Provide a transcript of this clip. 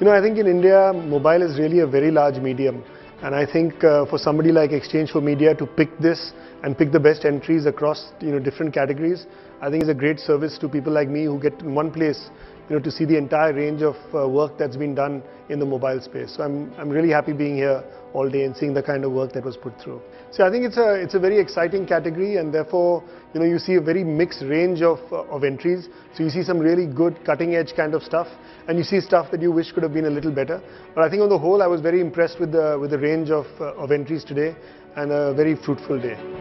You know, I think in India, mobile is really a very large medium. And I think for somebody like exchange4media to pick this and pick the best entries across different categories, I think is a great service to people like me who get in one place to see the entire range of work that's been done in the mobile space. So I'm really happy being here all day and seeing the kind of work that was put through. So I think it's a very exciting category, and therefore you see a very mixed range of entries. So you see some really good cutting edge kind of stuff, and you see stuff that you wish could have been a little better. But I think on the whole I was very impressed with the range of entries today, and a very fruitful day.